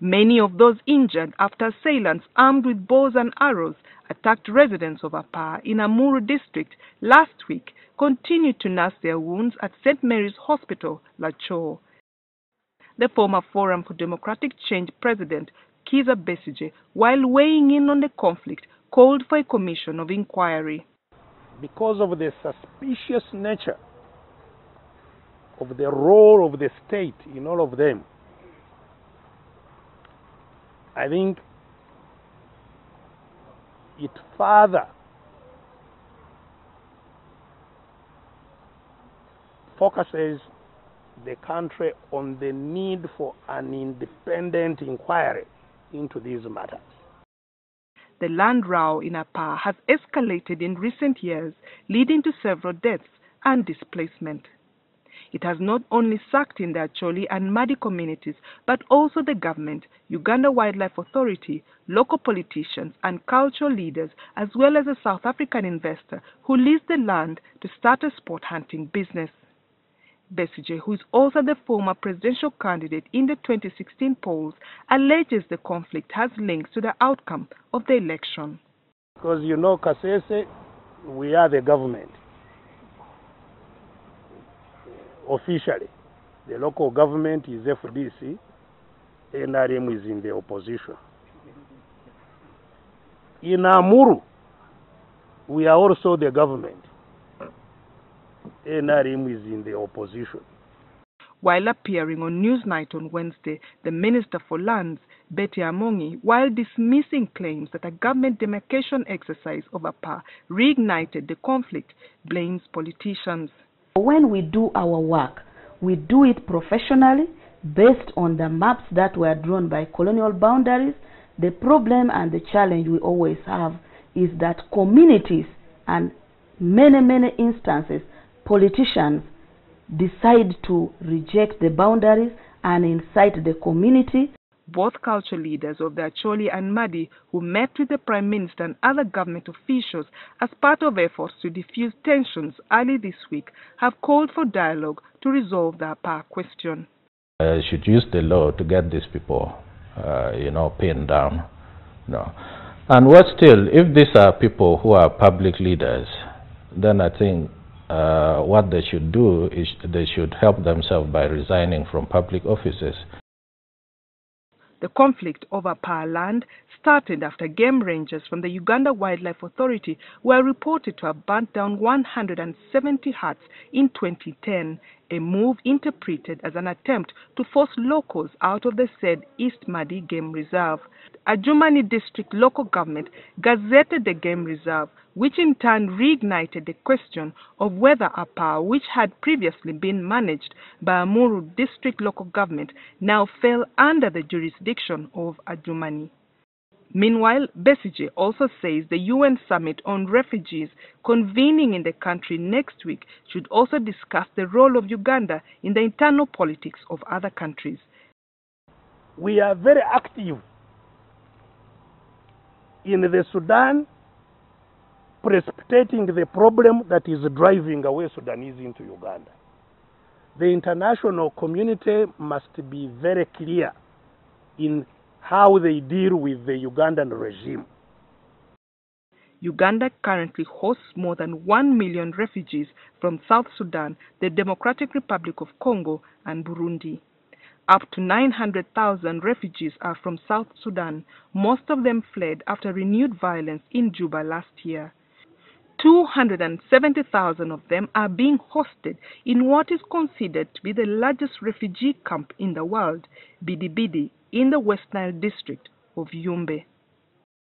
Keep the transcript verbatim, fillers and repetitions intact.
Many of those injured after assailants armed with bows and arrows attacked residents of Apaa in Amuru district last week continued to nurse their wounds at Saint Mary's Hospital, Lacor. The former Forum for Democratic Change president, Kizza Besigye, while weighing in on the conflict, called for a commission of inquiry. Because of the suspicious nature of the role of the state in all of them, I think it further focuses the country on the need for an independent inquiry into these matters. The land row in Apaa has escalated in recent years, leading to several deaths and displacement. It has not only sucked in the Acholi and Madi communities, but also the government, Uganda Wildlife Authority, local politicians and cultural leaders, as well as a South African investor who leased the land to start a sport hunting business. Besigye, who is also the former presidential candidate in the twenty sixteen polls, alleges the conflict has links to the outcome of the election. Because, you know, Kasese, we are the government. Officially, the local government is F D C, N R M is in the opposition. In Amuru, we are also the government. N R M is in the opposition. While appearing on Newsnight on Wednesday, the Minister for Lands, Betty Amongi, while dismissing claims that a government demarcation exercise over Apaa reignited the conflict, blames politicians. When we do our work, we do it professionally based on the maps that were drawn by colonial boundaries. The problem and the challenge we always have is that communities and many, many instances, politicians decide to reject the boundaries and incite the community. Both cultural leaders of the Acholi and Madi, who met with the Prime Minister and other government officials as part of efforts to diffuse tensions early this week, have called for dialogue to resolve the Apaa question. Uh, should use the law to get these people, uh, you know, pinned down. No. And worse still, if these are people who are public leaders, then I think uh, what they should do is they should help themselves by resigning from public offices. The conflict over Apaa land started after game rangers from the Uganda Wildlife Authority were reported to have burnt down one hundred seventy huts in twenty ten, a move interpreted as an attempt to force locals out of the said East Madi game reserve. Ajumani district local government gazetted the game reserve, which in turn reignited the question of whether Apaa, which had previously been managed by Amuru district local government, now fell under the jurisdiction of Ajumani. Meanwhile, Besigye also says the U N summit on refugees convening in the country next week should also discuss the role of Uganda in the internal politics of other countries. We are very active in the Sudan, precipitating the problem that is driving away Sudanese into Uganda. The international community must be very clear in how they deal with the Ugandan regime. Uganda currently hosts more than one million refugees from South Sudan, the Democratic Republic of Congo, and Burundi. Up to nine hundred thousand refugees are from South Sudan. Most of them fled after renewed violence in Juba last year. two hundred seventy thousand of them are being hosted in what is considered to be the largest refugee camp in the world, Bidibidi, in the West Nile district of Yumbe.